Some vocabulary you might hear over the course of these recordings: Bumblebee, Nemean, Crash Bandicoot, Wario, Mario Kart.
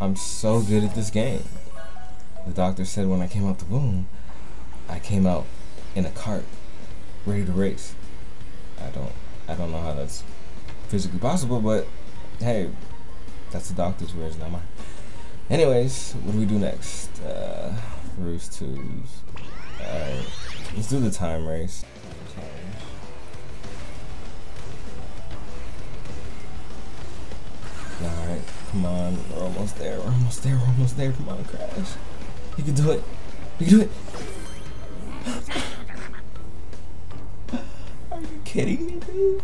I'm so good at this game. The doctor said when I came out the womb, I came out in a cart, ready to race. I don't know how that's physically possible, but hey, that's the doctor's words, not mine. Anyways, what do we do next? Roost 2s. Alright, let's do the time race. Alright, come on, we're almost there, we're almost there, we're almost there. Come on, Crash. You can do it. You can do it. Are you kidding me, dude?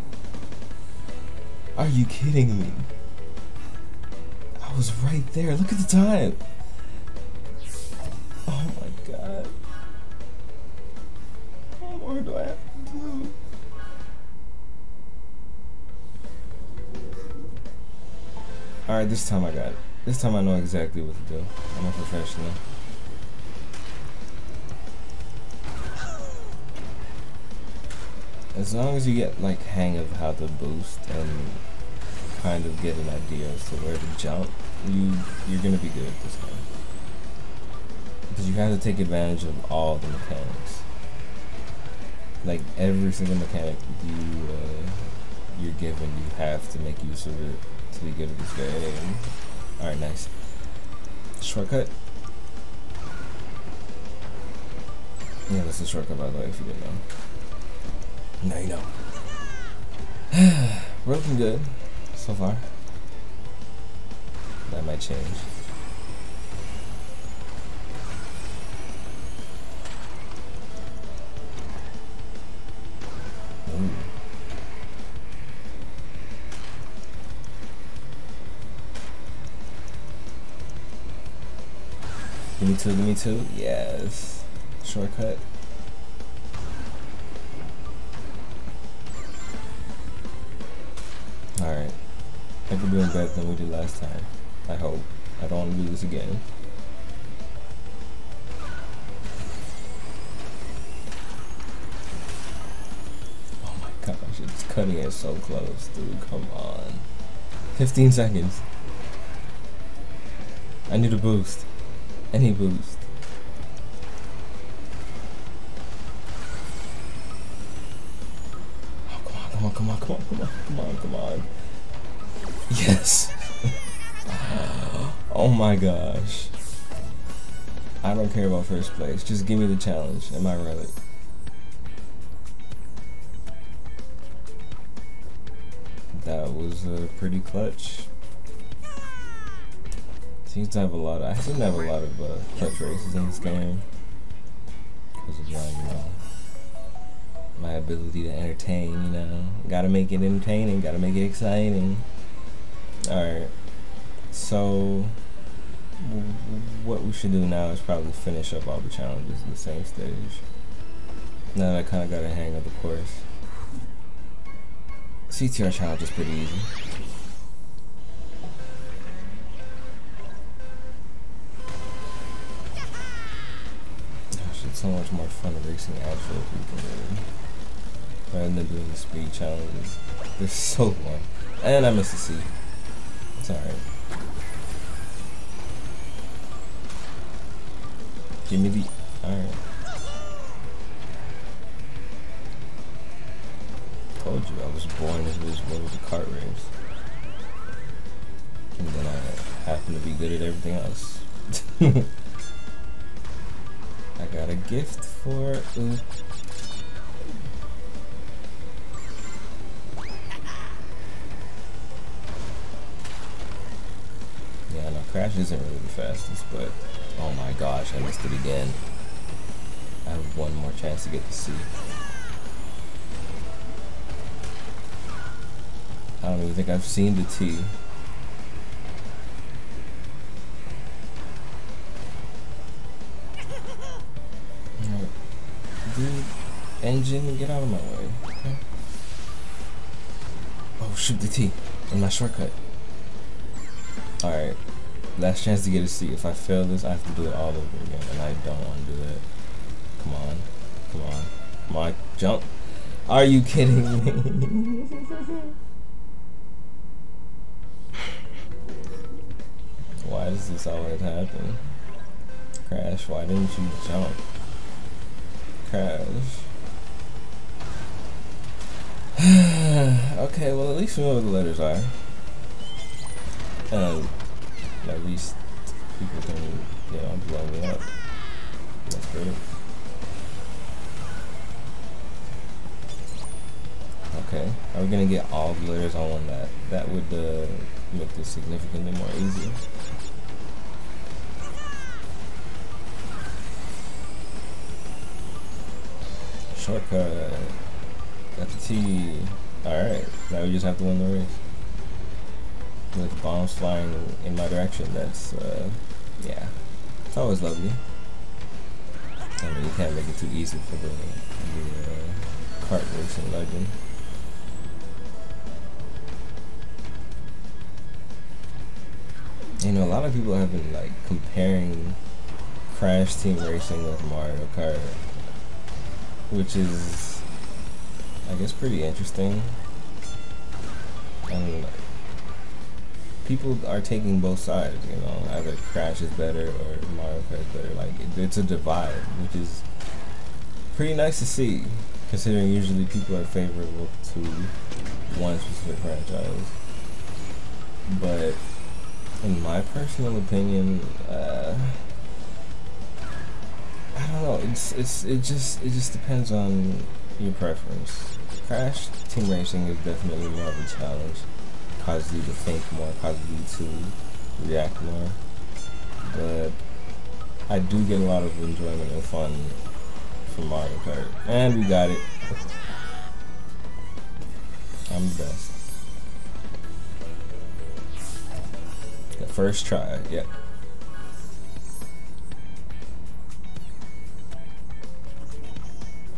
Are you kidding me? I was right there. Look at the time. Oh my god. What more do I have to do? Alright, this time I got it. This time I know exactly what to do. I'm a professional. As long as you get like hang of how to boost and kind of get an idea as to where to jump, you're gonna be good at this game. Because you have to take advantage of all the mechanics. Like every single mechanic you're given, you have to make use of it to be good at this game. Alright, nice. Shortcut? Yeah, that's a shortcut, by the way, if you didn't know. Now you know. We're looking good so far. That might change. Ooh. Give me two, yes. Shortcut. Alright, I think we're doing better than we did last time. I hope. I don't want to do this again. Oh my gosh, it's cutting it so close, dude. Come on. 15 seconds. I need a boost. Any boost. Come on, come on, come on, come on, come on. Yes. Oh my gosh. I don't care about first place. Just give me the challenge and my relic. That was a pretty clutch. Seems to have a lot of, I seem to have a lot of clutch races in this game. Because of why, you know. My ability to entertain, you know. Gotta make it entertaining, gotta make it exciting. Alright, so what we should do now is probably finish up all the challenges in the same stage. Now that I kind of got a hang of the course. CTR challenge is pretty easy. Gosh, it's so much more fun racing actual people, really. Rather than doing the speed challenges. They're so long. And I missed the seat. It's alright. Give me the... Alright. Told you I was born into this world of the kart race. And then I happen to be good at everything else. I got a gift for... Crash isn't really the fastest, but oh my gosh, I missed it again. I have one more chance to get the C. I don't even think I've seen the T. Right. Dude, engine, get out of my way. Okay. Oh, shoot, the T in my shortcut. Alright. Last chance to get a C. If I fail this, I have to do it all over again, and I don't want to do that. Come on, come on, come on, jump! Are you kidding me? Why guys, this always happens. Crash, why didn't you jump? Crash. Okay, well, at least we know what the letters are. And at least people can, you know, blow me up. That's great. Okay, are we gonna get all the letters on one map? That would make this significantly more easier. Shortcut. Got the T. Alright, now we just have to win the race. With bombs flying in my direction, that's, yeah. It's always lovely. I mean, you can't make it too easy for the kart racing legend. You know, a lot of people have been, like, comparing Crash Team Racing with Mario Kart, which is, I guess, pretty interesting. And people are taking both sides, you know, either Crash is better or Mario Kart is better. Like, it's a divide, which is pretty nice to see, considering usually people are favorable to one specific franchise. But in my personal opinion, I don't know. It just depends on your preference. Crash Team Racing is definitely more of a challenge, causes you to think more, causes you to react more. But I do get a lot of enjoyment and fun from Mario Kart, and we got it. I'm the best. First try, yeah.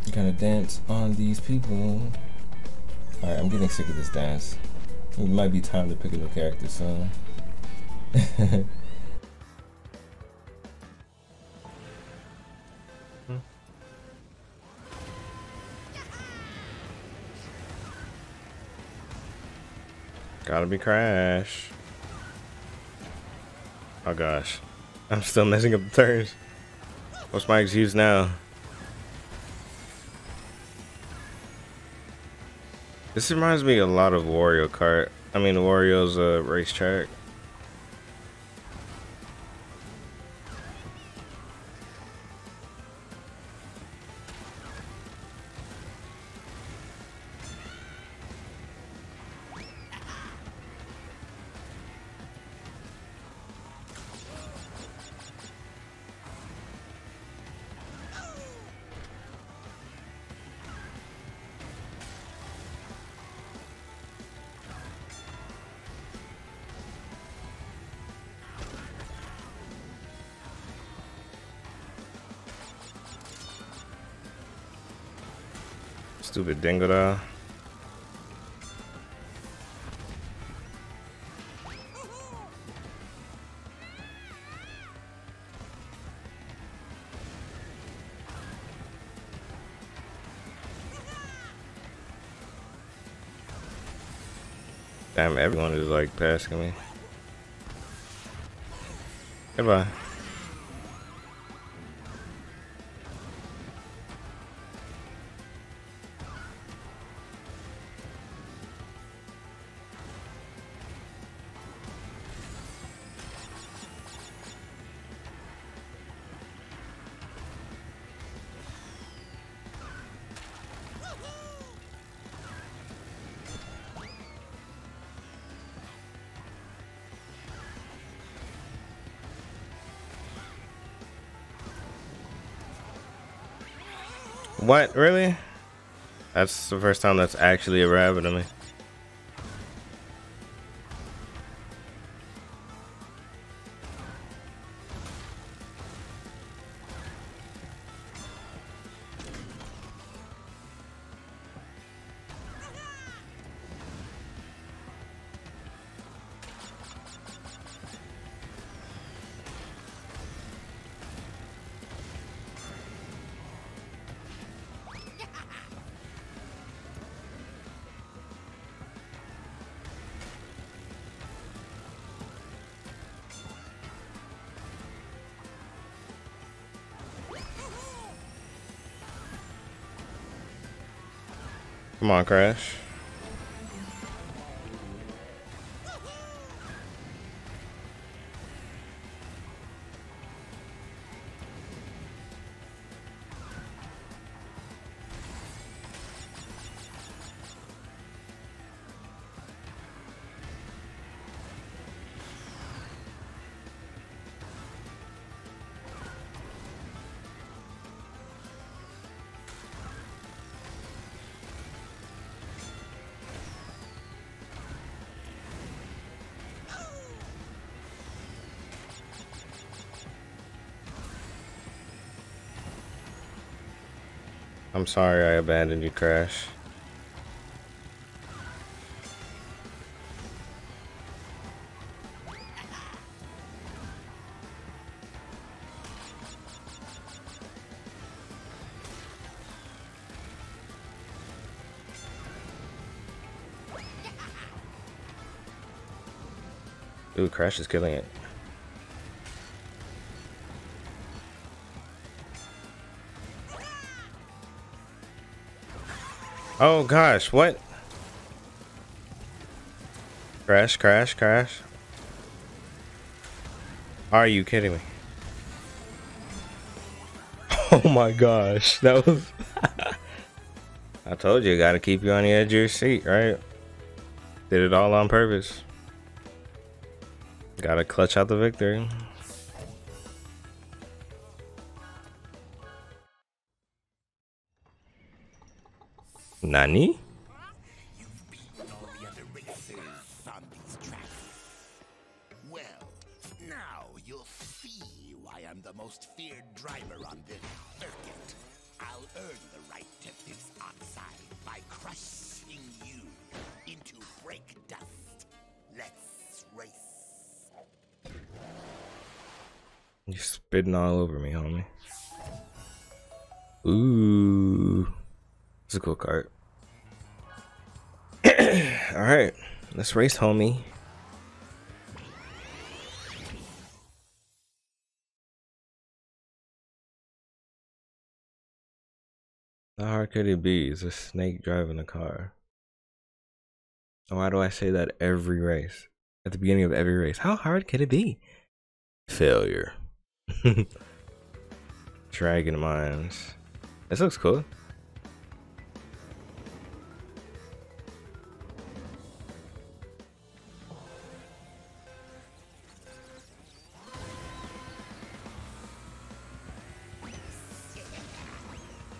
You gotta dance on these people. Alright, I'm getting sick of this dance. It might be time to pick a new character soon. Gotta be Crash. Oh gosh, I'm still messing up the turns. What's my excuse now? This reminds me a lot of Wario Kart. I mean, Wario's racetrack. Stupid Dingoda. Damn, everyone is like passing me. Goodbye. What, really? That's the first time that's actually ever happened to me. Come on, Crash. I'm sorry I abandoned you, Crash. Ooh, Crash is killing it. Oh gosh, what? Crash, crash, crash. Are you kidding me? Oh my gosh, that was... I told you, gotta keep you on the edge of your seat, right? Did it all on purpose. Gotta clutch out the victory. Nani? You've beaten all the other races on these tracks. Well, now you'll see why I'm the most feared driver on this circuit. I'll earn the right to this oxide by crushing you into brake dust. Let's race. You're spitting all over me, homie. Ooh. It's a cool cart. Alright, let's race, homie. How hard could it be? It's a snake driving a car. Why do I say that every race? At the beginning of every race. How hard could it be? Failure. Dragon mines. This looks cool.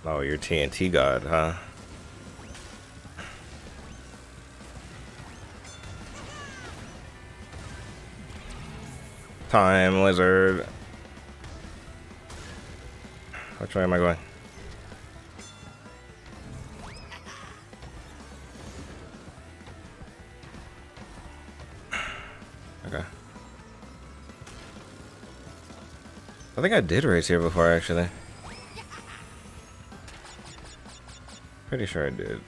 Oh, you're TNT god, huh? Time lizard. Which way am I going? Okay. I think I did race here before, actually. Pretty sure I did.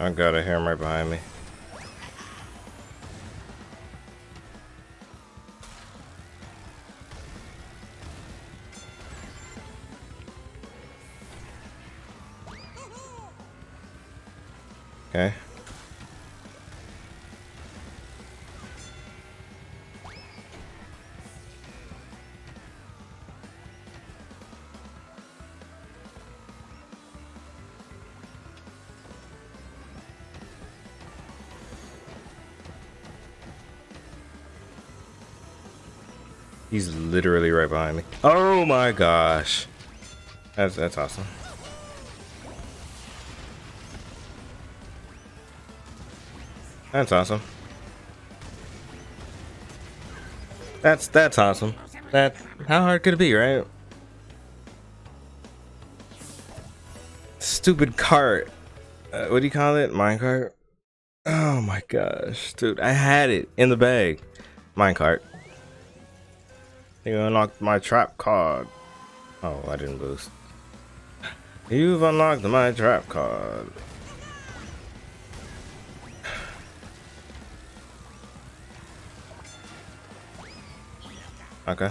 I got a hammer right behind me. Okay. He's literally right behind me. Oh my gosh. That's awesome. That's awesome. That's awesome. How hard could it be, right? stupid cart. What do you call it? Minecart? Oh my gosh, dude. I had it in the bag. Minecart. You unlocked my trap card. Oh, I didn't boost. You've unlocked my trap card. Okay.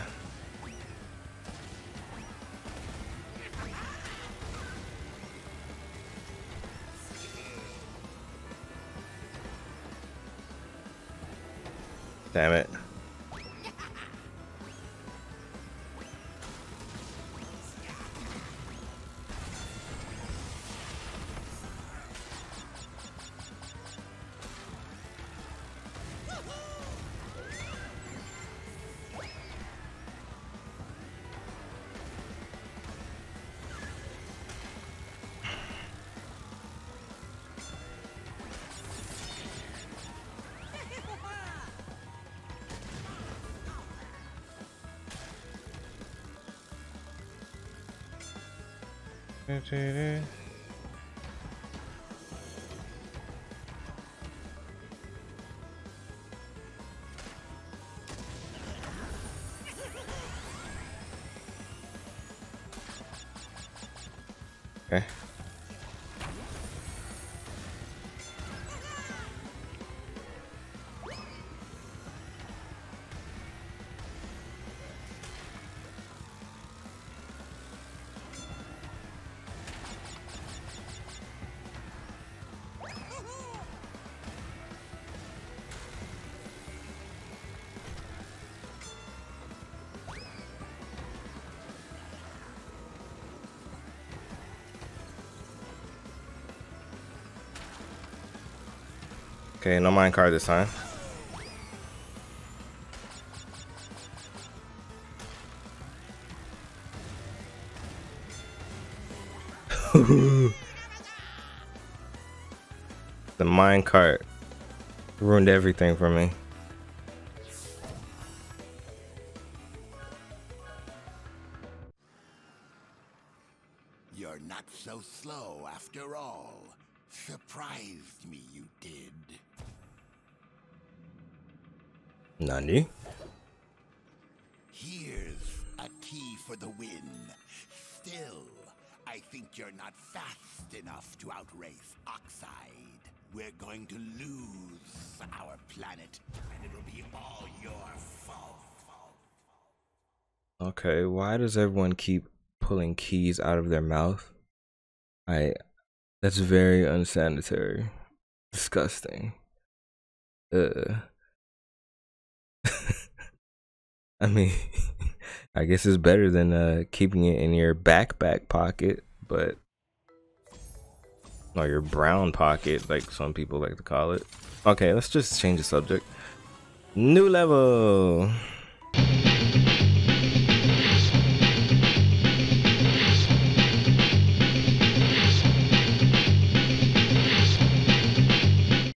Damn it. Okay. Okay, no minecart this time. The minecart ruined everything for me. You're not so slow after all. Surprised me, you did. Nani? Here's a key for the win. Still, I think you're not fast enough to outrace Oxide. We're going to lose our planet, and it'll be all your fault. Okay, why does everyone keep pulling keys out of their mouth? That's very unsanitary. Disgusting. I mean, I guess it's better than keeping it in your backpack pocket, but or your brown pocket, like some people like to call it. Okay, let's just change the subject. New level.